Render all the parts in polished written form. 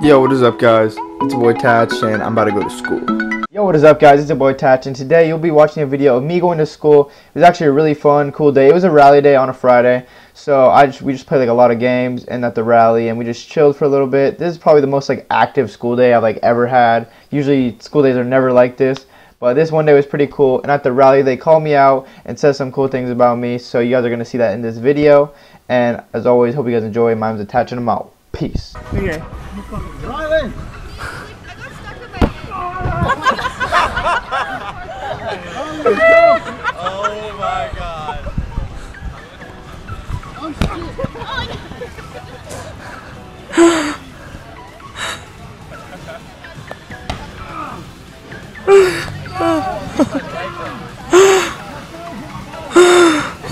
Yo, what is up guys? It's your boy Tatch and I'm about to go to school. Yo, what is up guys? It's your boy Tatch and today you'll be watching a video of me going to school. It was actually a really fun, cool day. It was a rally day on a Friday. So we just played like a lot of games and at the rally and we just chilled for a little bit. This is probably the most like active school day I've like ever had. Usually school days are never like this. But this one day was pretty cool, and at the rally they called me out and said some cool things about me, so you guys are going to see that in this video. And as always, hope you guys enjoy. My name's Attaching them out. Peace. Okay. Oh my god.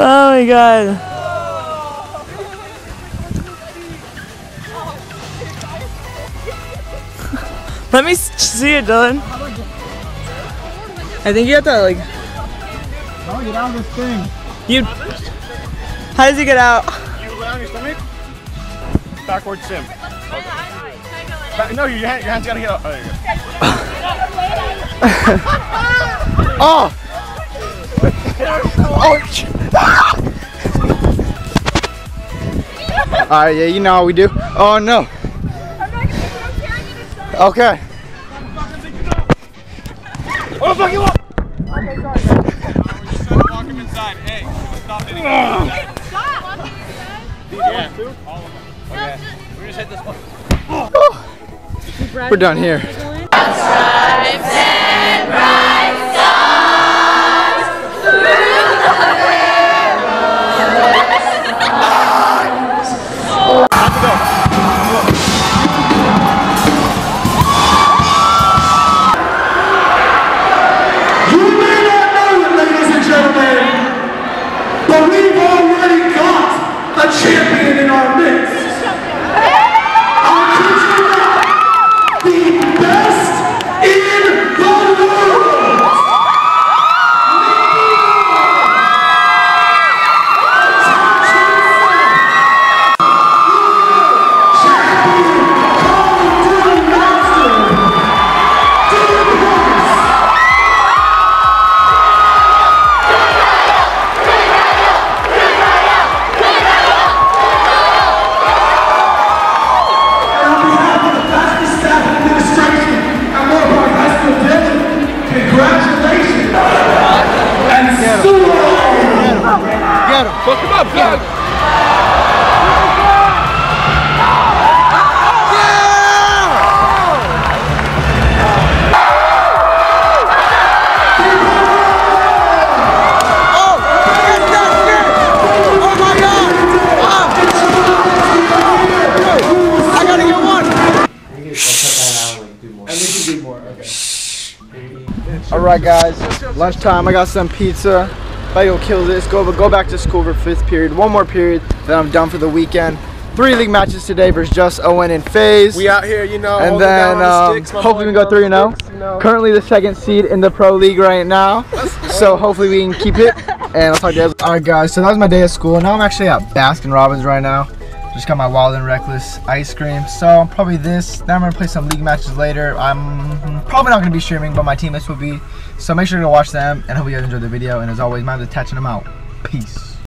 Oh my god. Let me see it, Dylan. I think you have to like. Oh, get out of this thing. You. How does he get out? You lay on your stomach. Backward sim. Okay. No, your hand's gotta get out. Oh, there you go. Oh. Oh. Alright, yeah, you know how we do. Oh no. Okay. Oh fucking walk! Okay, sorry. Just walk him inside. Hey, stop it. Stop walking inside. Yeah. All of them. Okay. We're gonna hit this one. We're done here. Alright guys, lunchtime, I got some pizza. I go kill this, go back to school for fifth period, one more period, then I'm done for the weekend. 3 league matches today versus Just, Owen, and FaZe. We out here, you know, and then hopefully we can go 3-0. Currently the 2nd seed in the pro league right now, so hopefully we can keep it, and I'll talk to you guys. Alright guys, so that was my day at school, now I'm actually at Baskin Robbins right now. Just got my Wild and Reckless ice cream, so I'm probably this. Then I'm gonna play some league matches later. I'm probably not gonna be streaming, but my teammates will be. So make sure to watch them, and I hope you guys enjoyed the video. And as always, my name's Attaching them out. Peace.